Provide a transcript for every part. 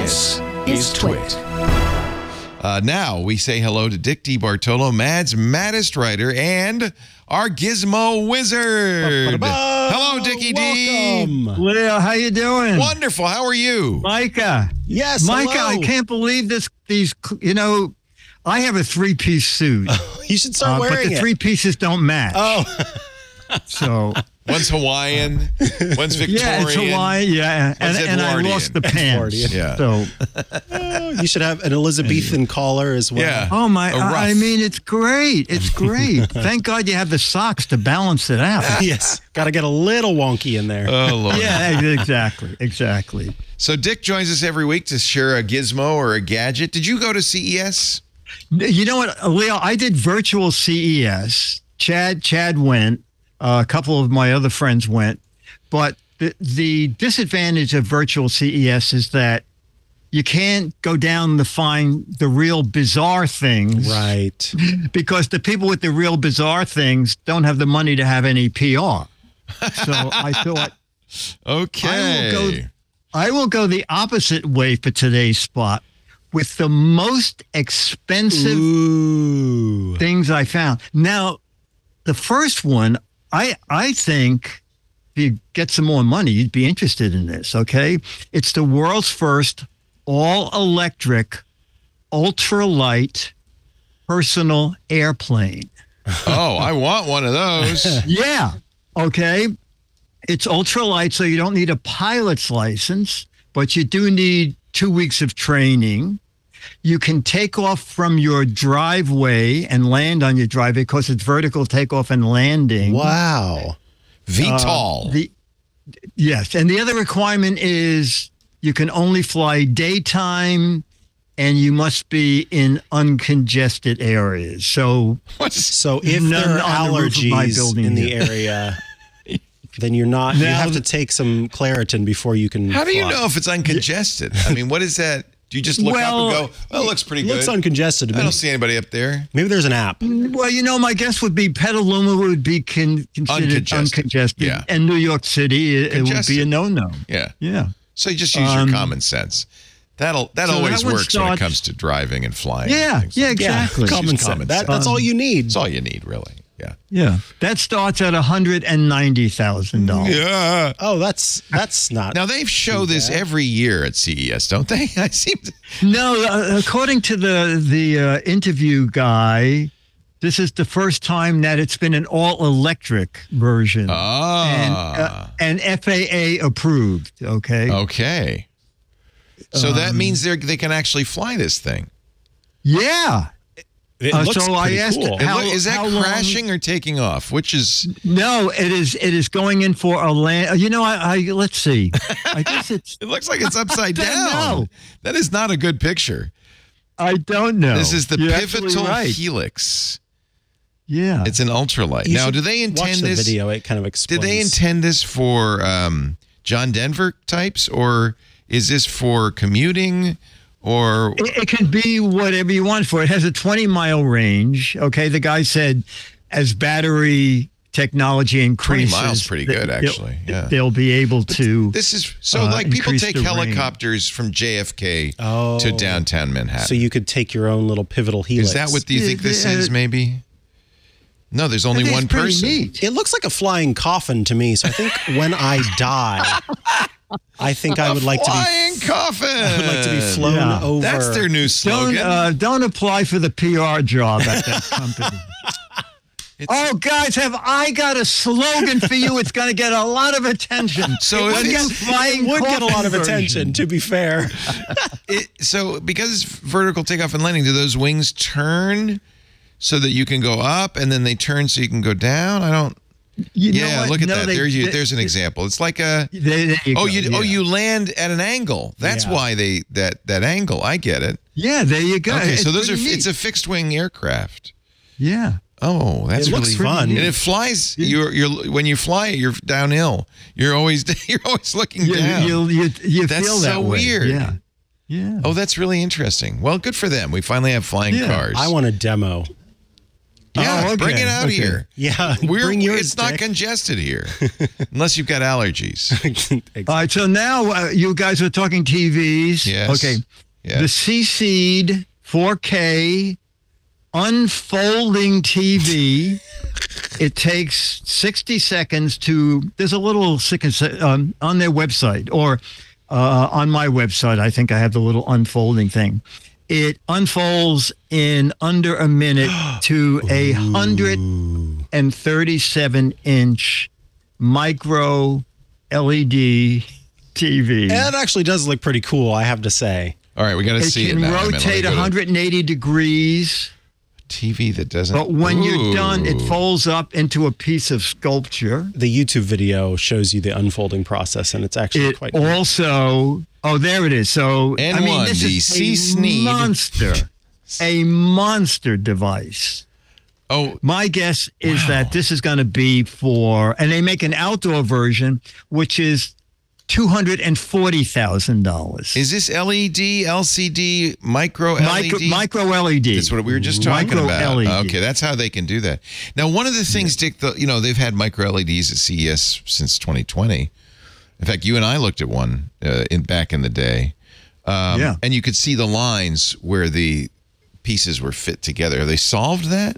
This is TWiT. Now we say hello to Dick DeBartolo, Mad's maddest writer, and our gizmo wizard. Hello, Dickie D. Welcome. Leo, how you doing? Wonderful. How are you? Micah. Yes, Micah, hello. I can't believe this. These, you know, I have a three-piece suit. You should start wearing it. But the three pieces don't match. Oh. So... one's Hawaiian, one's Victorian. Yeah, it's Hawaiian. Yeah, and I lost the pants. Yeah. So you should have an Elizabethan collar as well. Yeah. Oh my! I mean, it's great. It's great. Thank God you have the socks to balance it out. Yes. Got to get a little wonky in there. Oh Lord. Yeah, exactly, exactly. So Dick joins us every week to share a gizmo or a gadget. Did you go to CES? You know what, Leo? I did virtual CES. Chad went. A couple of my other friends went, but the disadvantage of virtual CES is that you can't go down to find the real bizarre things. Right. Because the people with the real bizarre things don't have the money to have any PR. So I thought, okay, I will go the opposite way for today's spot with the most expensive things I found. Now, the first one, I think if you get some more money, you'd be interested in this, okay? It's the world's first all-electric, ultralight, personal airplane. Oh, I want one of those. Yeah, okay. It's ultralight, so you don't need a pilot's license, but you do need 2 weeks of training. You can take off from your driveway and land on your driveway because it's vertical takeoff and landing. Wow. VTOL. Yes. And the other requirement is you can only fly daytime and you must be in uncongested areas. So, so if there are allergies in the area... then you're not, you have to take some Claritin before you can fly. How do you know if it's uncongested? I mean, what is that? Do you just look up and go, well, it looks pretty good. It looks uncongested to me. I don't see anybody up there. Maybe there's an app. Well, you know, my guess would be Petaluma would be considered uncongested. Yeah. And New York City, it would be a no-no. Yeah. Yeah. So you just use your common sense. That always works when it comes to driving and flying. Yeah. And yeah, exactly. Yeah. Common sense. That's all you need. That's all you need, really. Yeah. Yeah. That starts at $190,000. Yeah. Oh, that's not. Now they show this every year at CES, don't they? I seem to... No, according to the interview guy, this is the first time that it's been an all electric version. Ah. And FAA approved, okay? Okay. So that means they can actually fly this thing. Yeah. So I asked, cool. Is that crashing long? Or taking off? Which is no, it is going in for a land. You know, I let's see. I guess it's. It looks like it's upside down. Know. That is not a good picture. I don't know. This is the Pivotal Helix. Yeah, it's an ultralight. Now, do they intend watch the this video? It kind of explains. Did they intend this for John Denver types, or is this for commuting? Or it can be whatever you want for it. It has a 20-mile range. Okay, the guy said, as battery technology increases, 20 miles pretty good actually. Yeah, they'll be able to. This is so like people take helicopters from JFK to downtown Manhattan. So you could take your own little Pivotal Helix. Is that what you think this is? Maybe. No, there's only one person. Neat. It looks like a flying coffin to me. So I think when I die. I think I would like to be flying coffin. I would like to be flown over. That's their new slogan. Don't apply for the PR job at that company. Oh, guys, have I got a slogan for you? It's going to get a lot of attention. So it would get a lot of attention, to be fair. So because it's vertical takeoff and landing, do those wings turn so that you can go up and then they turn so you can go down? I don't. Look at that. There's an example. It's like a you land at an angle. That's why they that angle. I get it. Yeah, there you go. Okay, so those are neat. It's a fixed wing aircraft. Yeah. Oh, that's really fun. Neat. And it flies. You're when you fly it, you're downhill. You're always looking down. You that's feel that so way. Weird. Yeah. Yeah. Oh, that's really interesting. Well, good for them. We finally have flying cars. I want a demo. Yeah, oh, okay. Bring it out of here. Yeah, bring yours, it's not congested here, unless you've got allergies. Exactly. All right, so now you guys are talking TVs. Yes. Okay. Yes. The C Seed 4K unfolding TV. It takes 60 seconds to. There's a little on their website or on my website. I think I have the little unfolding thing. It unfolds in under a minute to a 137-inch micro LED TV. And that actually does look pretty cool, I have to say. All right, we got to see it now. It can rotate 180 degrees. TV that doesn't... But when you're done, it folds up into a piece of sculpture. The YouTube video shows you the unfolding process, and it's actually quite nice. Also... Oh, there it is. So, N1, I mean, this is a monster device. Oh, my guess is that this is going to be for... And they make an outdoor version, which is $240,000. Is this LED, LCD, micro LED? Micro LED. That's what we were just talking about. LED. Okay, that's how they can do that. Now, one of the things, Dick, you know, they've had micro LEDs at CES since 2020. In fact, you and I looked at one back in the day. Yeah. And you could see the lines where the pieces were fit together. Have they solved that?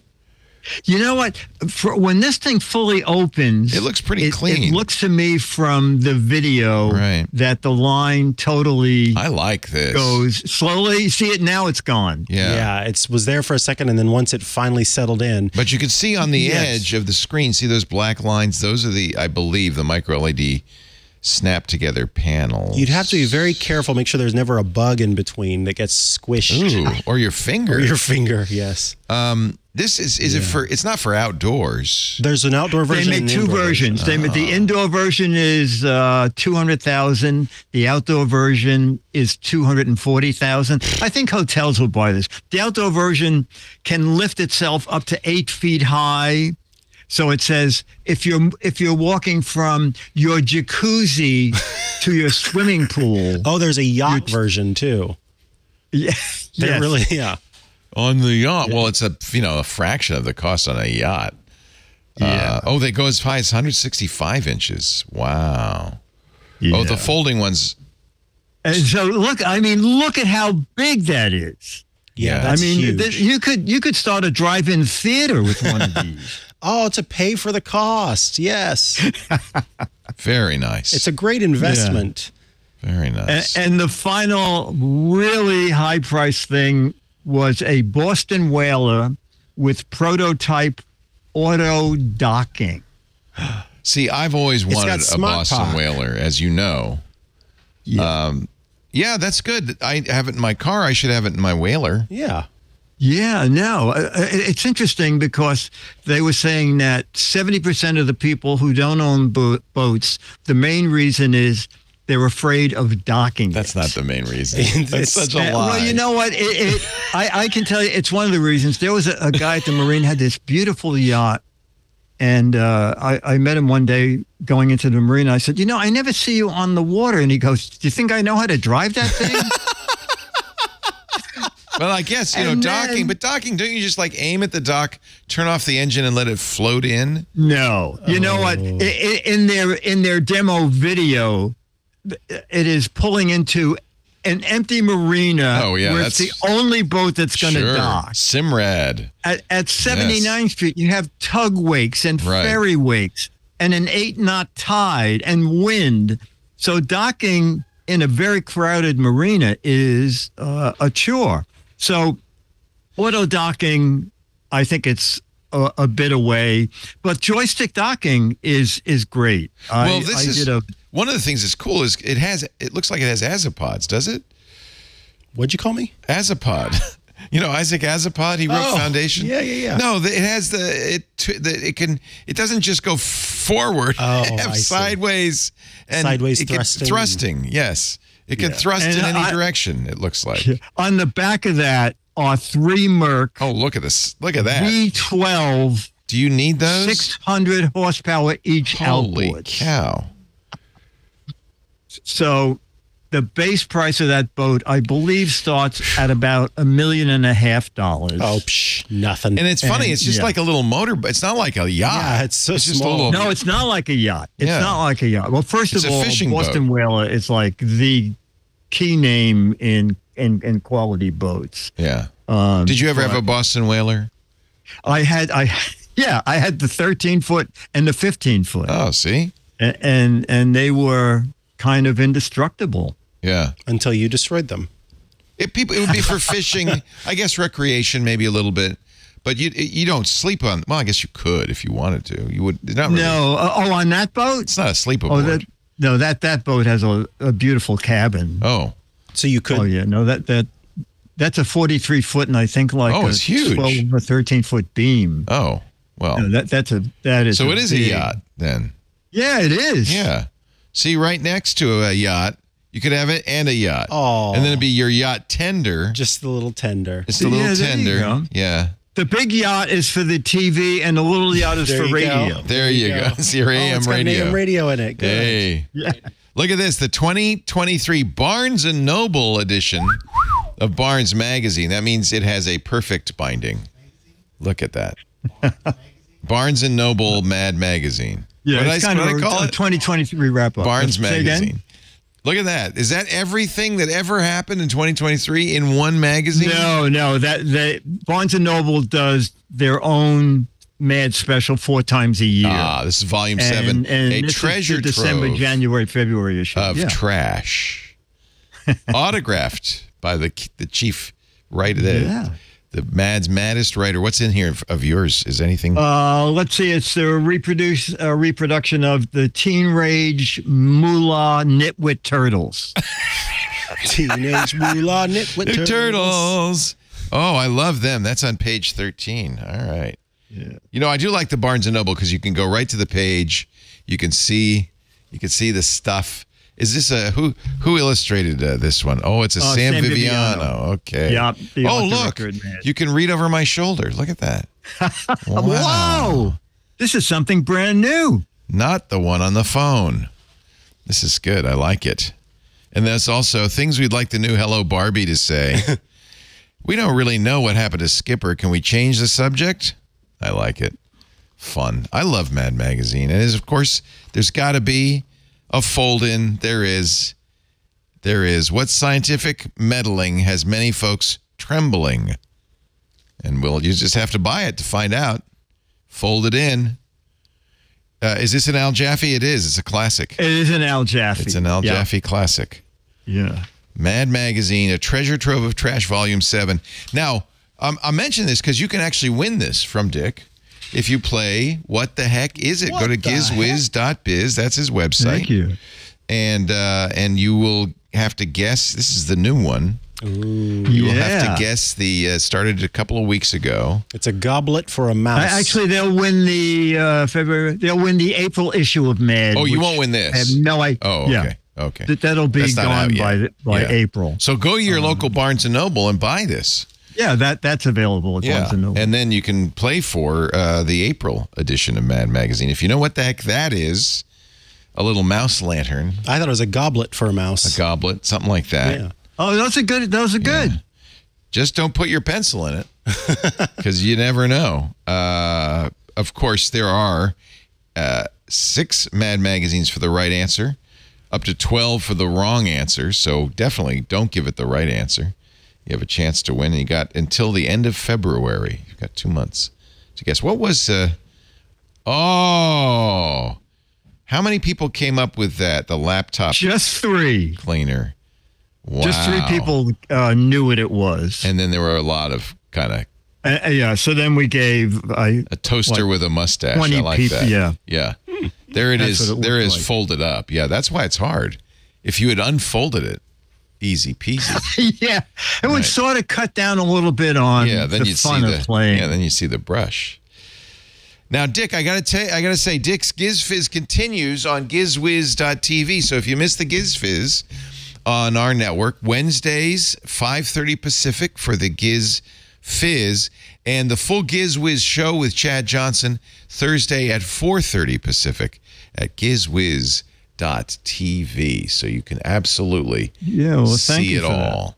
You know what? When this thing fully opens... It looks pretty clean. It looks to me from the video that the line totally... I like this. ...goes slowly. See it now, it's gone. Yeah. Yeah, it was there for a second, and then once it finally settled in... But you could see on the edge of the screen, see those black lines? Those are the, I believe, the micro-LED snap together panels. You'd have to be very careful, make sure there's never a bug in between that gets squished. Ooh, or your finger. Or your finger, yes. This is it for, it's not for outdoors. There's an outdoor version. They make two versions. They make, the indoor version is 200,000. The outdoor version is 240,000. I think hotels will buy this. The outdoor version can lift itself up to 8 feet high. So it says if you're walking from your jacuzzi to your swimming pool. Oh, there's a yacht version too. Yeah, really. Yeah, on the yacht. Yeah. Well, it's a fraction of the cost on a yacht. Yeah. Oh, they go as high as 165 inches. Wow. Yeah. Oh, the folding ones. And so look, I mean, look at how big that is. Yeah, that's huge. You could start a drive-in theater with one of these. Oh, to pay for the cost. Yes. Very nice. It's a great investment. Yeah. Very nice. And the final really high-priced thing was a Boston Whaler with prototype auto-docking. See, I've always wanted a Boston Whaler, as you know. Yeah. Yeah, that's good. I have it in my car. I should have it in my Whaler. Yeah. Yeah, no. It's interesting because they were saying that 70% of the people who don't own boats, the main reason is they're afraid of docking. That's not the main reason. That's such a lie. Well, you know what? I can tell you it's one of the reasons. There was a guy at the Marine had this beautiful yacht, and I met him one day going into the Marine. I said, you know, I never see you on the water. And he goes, do you think I know how to drive that thing? Well, I guess, you know, docking, don't you just like aim at the dock, turn off the engine and let it float in? No. You know what? In their demo video, it is pulling into an empty marina where it's the only boat that's going to dock. Simrad. At 79th Street, you have tug wakes and ferry wakes and an 8-knot tide and wind. So docking in a very crowded marina is a chore. So auto docking, I think it's a bit away, but joystick docking is great. Well, one of the things that's cool is it looks like it has azipods, does it? What'd you call me? Azipod. You know, Isaac Asimov, he wrote Foundation. Yeah, yeah, yeah. No, it has it doesn't just go forward. Oh, sideways thrusting. Yes. It can thrust in any direction, it looks like. On the back of that are 3 Merc. Oh, look at this. Look at that. V12. Do you need those? 600 horsepower each outboards. Holy cow. So The base price of that boat, I believe, starts at about $1.5 million. Oh, psh, nothing. And it's funny. It's just like a little motor. It's not like a yacht. Yeah, it's so small. Just a little... No, it's not like a yacht. It's not like a yacht. Well, first of all, Boston Whaler is like the key name in quality boats. Yeah. Did you ever have a Boston Whaler? I had the 13-foot and the 15-foot. Oh, see. And they were kind of indestructible. Yeah. Until you destroyed them. It would be for fishing, I guess recreation maybe a little bit. But you don't sleep on... Well, I guess you could if you wanted to. You would... Not really. No. Oh, on that boat? It's not a sleep-aboard. Oh, that boat has a beautiful cabin. Oh. So you could... Oh, yeah. No, that's a 43-foot and I think like a 12 or 13-foot beam. Oh, well. No, that is... So it is a yacht then. Yeah, it is. Yeah. See, right next to a yacht, you could have it and a yacht. Oh. And then it'd be your yacht tender. Just the little tender. It's the little tender. Yeah. The big yacht is for the TV, and the little yacht is for radio. There you go. It's your AM radio. It's got AM radio in it. Hey. Yeah. Look at this. The 2023 Barnes & Noble edition of Barnes Magazine. That means it has a perfect binding. Look at that. Barnes & Noble Mad Magazine. Yeah, what it's kind of a 2023 wrap-up. Barnes Magazine. Look at that. Is that everything that ever happened in 2023 in one magazine? No. Barnes & Noble does their own Mad Special 4 times a year. Ah, this is Volume 7. And a treasure trove. December, January, February issue. Of trash. Autographed by the chief writer there. Yeah. The maddest writer. What's in here of yours? Is anything? Let's see. It's a reproduction of the Teen Rage Moolah Nitwit Turtles. Teenage Moolah Nitwit Turtles. Oh, I love them. That's on page 13. All right. Yeah. You know, I do like the Barnes & Noble because you can go right to the page. You can see the stuff. Is this a who illustrated this one? Oh, it's a Sam Viviano. Okay. Yep, oh, look. You can read over my shoulder. Look at that. Wow. Whoa. This is something brand new. Not the one on the phone. This is good. I like it. And there's also things we'd like the new Hello Barbie to say. We don't really know what happened to Skipper. Can we change the subject? I like it. Fun. I love Mad Magazine. And of course, there's got to be a fold-in. There is. What scientific meddling has many folks trembling? And you just have to buy it to find out. Fold it in. Is this an Al Jaffee? It is. It's a classic. It is an Al Jaffee. It's an Al Jaffee classic. Yeah. Mad Magazine, a treasure trove of trash, Volume 7. Now, I mention this because you can actually win this from Dick. If you play What the Heck Is It? Go to gizwiz.biz. That's his website. Thank you. And you will have to guess. This is the new one. Ooh. You will have to guess the started a couple of weeks ago. It's a goblet for a mouse. Actually, they'll win the They'll win the April issue of Mad. Oh, you won't win this. I have no idea. Oh, okay. Yeah. Okay. That'll be gone by April. So go to your local Barnes & Noble and buy this. Yeah, that's available at Barnes & Noble. And then you can play for the April edition of Mad Magazine. If you know what the heck that is, a little mouse lantern. I thought it was a goblet for a mouse. A goblet, something like that. Yeah. Oh, those are good. Yeah. Just don't put your pencil in it because you never know. Of course, there are 6 Mad Magazines for the right answer, up to 12 for the wrong answer. So definitely don't give it the right answer. You have a chance to win, and you got until the end of February. You've got 2 months to guess. What was... oh! How many people came up with that, the laptop... Just 3. ...cleaner? Wow. Just 3 people knew what it was. And then there were a lot of kind of... yeah, so then we gave... a toaster with a mustache. I like that. Yeah. Yeah. There it is. There is like folded up. Yeah, that's why it's hard. If you had unfolded it, easy peasy. Yeah, it would sort of cut down a little bit on the fun of playing. Yeah, then you see the brush. Now, Dick, I gotta say, Dick's GizFizz continues on gizwiz.tv. So if you miss the GizFizz on our network, Wednesdays 5:30 Pacific for the GizFizz, and the full GizWiz show with Chad Johnson Thursday at 4:30 Pacific at gizwiz.tv. gizwiz.tv, so you can absolutely see it all.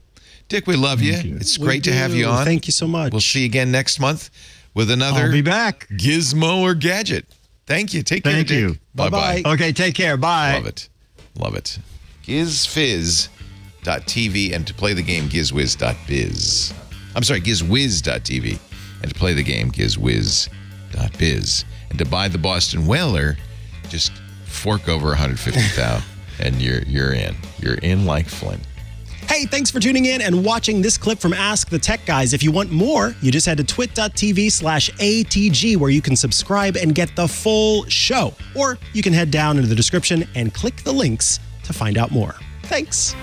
Dick, we love you. It's great to have you on. Thank you so much. We'll see you again next month with another gizmo or gadget. Thank you. Take care, Dick. Thank you. Bye-bye. Okay, take care. Bye. Love it. Love it. Gizwiz.tv, and to play the game, gizwiz.biz. I'm sorry, gizwiz.tv, and to play the game, gizwiz.biz. And to buy the Boston Whaler, just fork over $150,000 and you're in. You're in like Flynn. Hey, thanks for tuning in and watching this clip from Ask the Tech Guys. If you want more, you just head to twit.tv/ATG, where you can subscribe and get the full show. Or you can head down into the description and click the links to find out more. Thanks.